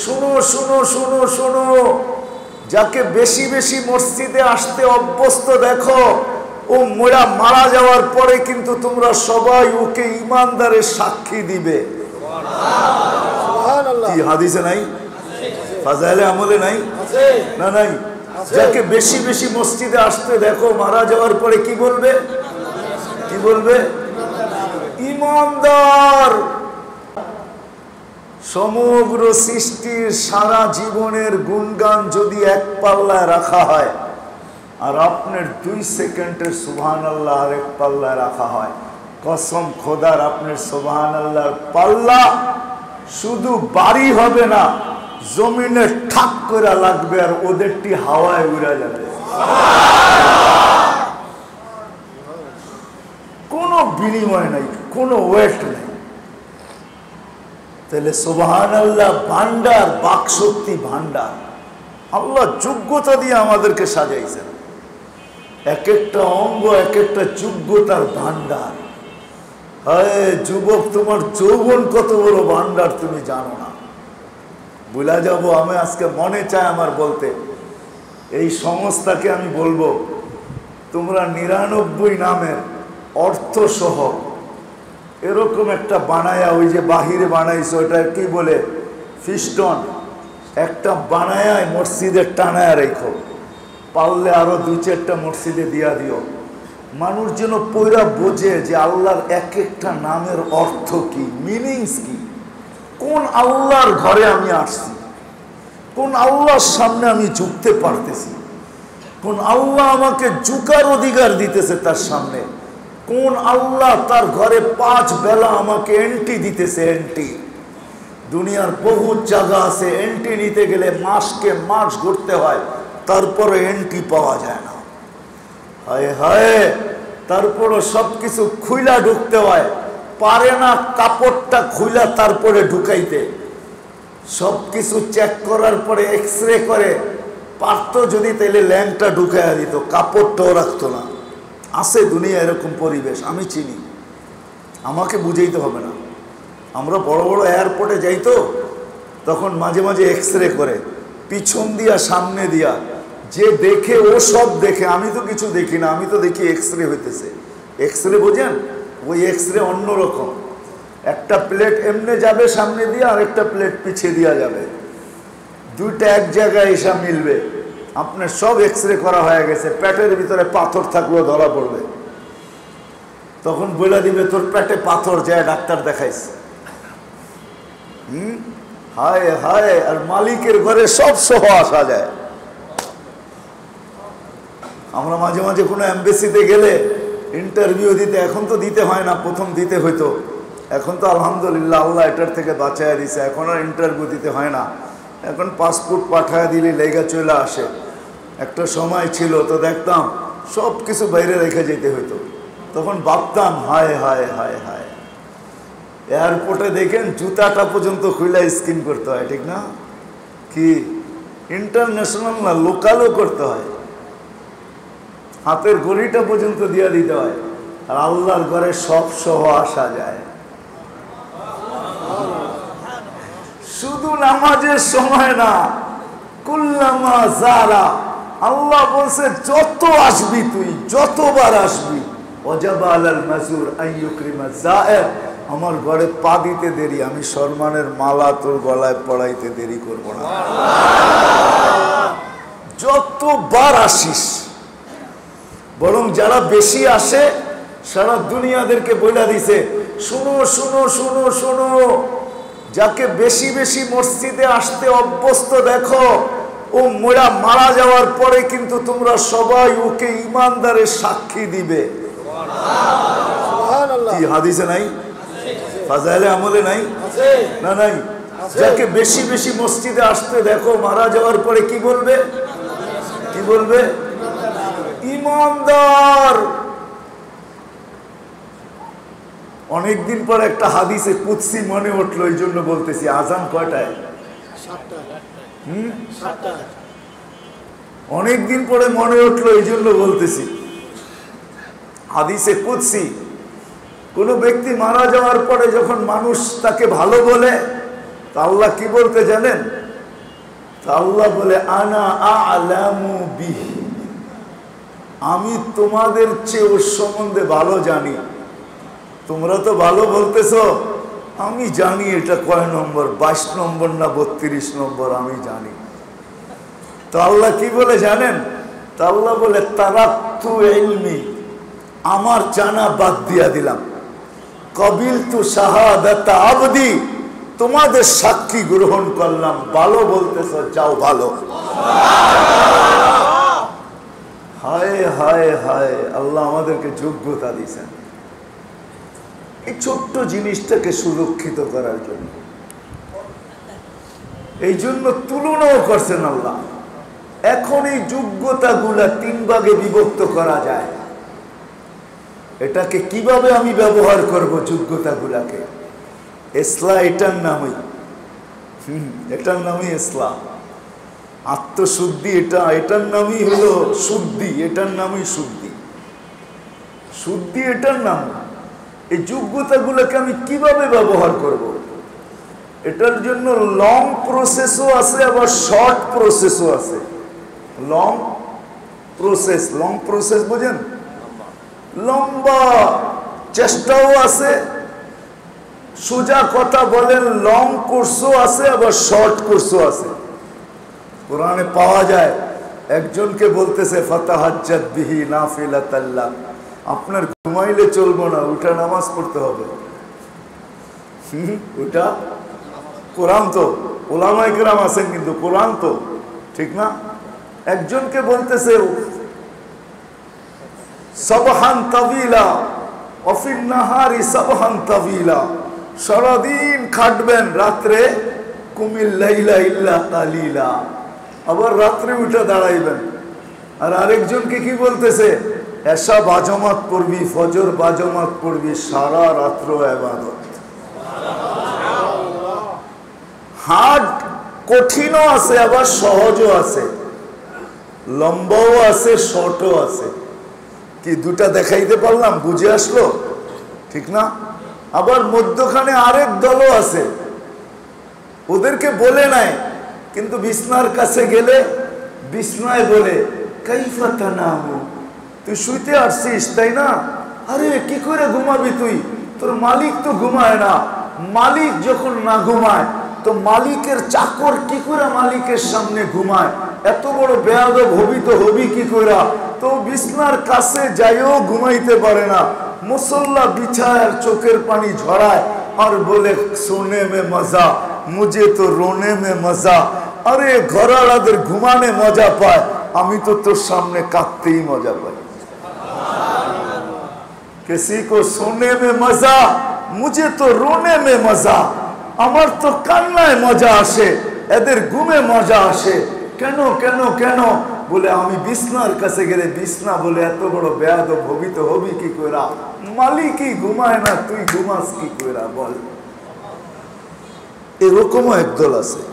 सुनो सुनो सुनो सुनो जाके बेशी बेशी मस्जिदे आसते अभ्यस्त देखो ओ मोरा मारा जावार परे किन्तु तुमरा सबाई ओके ईमानदारे साक्षी दिबे सुभान अल्लाह की हादिसे नहीं फजाइले अमले नहीं ना नहीं जाके बेशी बेशी मस्जिदे आसते देखो मारा जावार परे की बोलबे ईमानदार समग्र सृष्टिर सारा जीवनेर गुणगान जदि एक पाल्लाय रखा है और आपनेर दुई सेकेंडेर सुबहानाल्लाह आरेक पाल्लाय रखा है कसम खोदार आपनेर सुबहानाल्लाहर पाल्ला शुधु बाड़ी होबे ना जमीने ठाक करे लागबे और ओदेरटी हावाय उड़े जाबे कोनो बिनिमय नाई कोनो वेट नाई तेले सुबहानाल्लाह भाण्डार बाकशक्ति भाण्डार आल्लाह योग्यता दिए आमादेरके साजाइछेन एक एकटा अंग एक एकटा योग्यतार भाण्डार हाय युवक तुम्हार यौवन कत बड़ भाण्डार तुमि जानो ना बुला जाबो आमि आजके मने चाय आमार बोलते एई संस्थाके आमि बोलबो तोमरा 99 नामेर अर्थ सह एरकम एक बनाया ओई जे बाहिरे बनाइछो एटा कि बोले फिस्टन एक बनाया मस्जिदे टानाया रेखो पाल्ले आरो दुई चारटा मस्जिदे दिया दिओ मानुष जेन पयरा बोझे जे आल्लाहर एक एकटा नामेर अर्थ कि मिनिंग्स कि कोन आल्लाहर घरे आमि आसछि कोन आल्लाहर सामने आमि झुकते पारतेछि कोन आल्लाह आमाके झुकार अधिकार दितेछे तार सामने कौन आल्लाह तार घरे पाँच बेला आमाके एंटी दितेछे एंटी दुनियार बहुत जगह से एंटी नीते गेले मास के मास घुरते हय तारपरो एंटी पावा जाय ना हाय हाय तारपरो सब किछु खुला ढुकते हय पारे ना कापड़टा खुला तारपरे ढुकाइते सब किछु चेक करार परे एक्सरे करे पारतो जदि ताहले ल्यांगटा ढुकाया दित कापड़टाओ राखतो ना आसे दुनिया एरकम परिवेश आमी चिनी आमाके बुझाइते होबे ना आमरा बड़ो बड़ो एयरपोर्टे जाई तो तखन माझे माझे एक्सरे करे पिछन दिया सामने दिया जे देखे ओ सब देखे आमी तो किछु देखी ना आमी तो देखी एक्सरे होइतेछे एक्सरे बोझेन ओई एक्सरे अन्य रकम एकटा प्लेट एमने जाबे सामने दिया आर एकटा प्लेट पिछे दिया जाबे दुइटा एक जायगाय एसे मिलबे अपने सब एक्सरे करा हो गए पेटर भीतरे पाथर थाकले धरा पड़े तखन बोला दिबे तोर पेटे पाथर जाए डाक्तार देखाइस हाय हाय और मालिकेर घरे सब सह आसा जाए आमरा माझे माझे कोनो एम्बेसिते गेले इंटरव्यू दीते एखन तो दीते हय ना प्रथम दीते हयतो एखन तो आलহামদুলিল্লাহ आल्लाह एटार थेके बाँचाया दिछे एखन आर इंटरव्यू दीते हय ना एखन पासपोर्ट पाठाया दिले लेगा चले आसे एक समय छिलो तो देखताम सब किछु बाइरे रेखे जेते हतो तखन भाबताम हाय हाय हाय हाय एयरपोर्टे देखें जूताटा पर्यन्त खुला स्किन करते हय ठीक ना कि इंटरनैशनल ना लोकालो करते हय हाथेर घड़ीटा पर्यन्त दिया दिते हय आर आल्लाहर घरे सब सह आसा जाय शुधु नामाजेर समय ना कुल्लामा जारा आल्लाह बोलछे जत आसबि तुई जतबार आसबि वजाब आलाल मजूर आयुक्रिमा जाएर आमार घरे पा दिते देरी आमी सम्मानेर माला तोर गलाय पड़ाइते देरी करब ना जतबार आसिस बरं जारा बेशी आसे सारा दुनियादेरके बोला दिछे शुनो शुनो शुनो शुनो जाके बेशी बेशी मस्जिदे आसते अभ्यस्त देखो ओ मोरा मारा जावार परे किन्तु तुमरा सबाई ओके ईमानदारे साक्षी दिबे सुभान अल्लाह की हादिसे नहीं फजाइले अमले नहीं ना नहीं जाके बेशी बेशी मस्जिदे आसते देखो मारा जावार परे की बोलबे ईमानदार अनेक दिन पर एक हादिसे कुदसी मने उठलो एई जोन्नो बोलतेछि आजान कटाय अनेक दिन पर मने उठलो एई जोन्नो बोलतेछि हादिसे कुदसी कोनो व्यक्ति मारा जावार परे जखन मानुष ताके भालो बोले तो आल्लाह कि बोलते जानें तो अल्लाह बोले आना आलामु बिही आमी तुम्हादेर चेये सम्बन्धे भालो जानी तुम्हरा तो भालो बोलतेछो आमी जानी एटा कय नम्बर 22 नम्बर ना 32 नम्बर आमी जानी तो अल्लाह की बोले जानें तो अल्लाह बोले ताराक्तु इल्मी आमार जाना बाद दिया दिलाम कबिलतु शाहादाता अबदी तुम्हादेर साक्षी ग्रहण करलाम भालो बोलतेछो जाओ भालो हाय हाय हाय अल्लाह आमादेरके योग्यता दिয়েছেন এই ছোট্ট জিনিসটাকে সুরক্ষিত করার জন্য এই জন্য তুলনাও করছেন আল্লাহ এখন এই যোগ্যতাগুলো তিন ভাগে বিভক্ত করা যায় এটাকে কিভাবে আমি ব্যবহার করব যোগ্যতাগুলোকে ইসলাম এটার নামই ইসলাম आत्मशुद्धि एटार नाम ही हलो शुद्धि एटार नाम ही शुद्धि शुद्धि एटार नाम योग्यतागुलोके आमी किभाबे व्यवहार करब एटार जन्य लंग प्रसेसो आछे आबार शर्ट प्रसेसो आछे लंग प्रसेस बोझेन लम्बा चेष्टाओ आछे सोजा कथा बोलेन लंग कोर्सो आछे आबार शर्ट कोर्सो आछे कुराने पावा जाए एकजन के बोलते से फतहज्जत बिही नाफिलतल्ला आपनार घुमाइले चलबो ना उठा नामाज पढ़ते होबे उठा कुरान तो उलामाए किराम आছেন কিন্তু कुरान तो ठीक ना एकजन के बोलते से सबहान तवीला व फिन नहारी सबहान तवीला सारा दिन खाटबेन रात्रे कुमिल लैला इल्ला कलीला आबार रात्रे उठा दाड़ाइबेन और आरेकजनके कि बोलतेछे एशा बाजमात पड़बी फजर बाजमात पड़बी सारा रात्रो इबादत हार्ड कठिनो आछे आबार सहजो आछे लम्बाओ आछे शर्टो आछे कि दुटा देखाइते पारलाम बुझे आसलो ठीक ना आबार मध्यखाने आरेक दलो आछे ओदेरके बोले नाई किन्तु बिस्नार कासे गेले बिस्नाय बोले कैफा तानामु तुई शुइते आछिस ताई ना अरे कि करे घुमाबी तुई तोर मालिक तो घुमाय ना मालिक जखन ना घुमाय तो मालिकेर चाकर कि करे मालिकेर सामने घुमाय एत बड़ बेयादब हबि तो हबि कि करे तो बिस्नार कासे जाइयो घुमाइते पारे ना मुसल्ला बिछाय चोखेर पानी झराय और बोले सोने में मजा मुझे तो रोने में मजा अरे घराड़ा देर घुमाने मजा पाए आमी तो तोर सामने काटते ही मजा पाए किसी को सोने में मजा मुझे तो रोने में मजा अमर तो कान्ना मजा आसे एदेर घुमे मजा आसे केनो केनो केनो बोले आमी बिस्नार कासे गेले बिस्ना बोले एतो बड़ो बेयादब हबि तो हबि कि कइरा मालिक ही घुमाय ना तुई घुमास कि कइरा बोल एरकमও একদল আছে।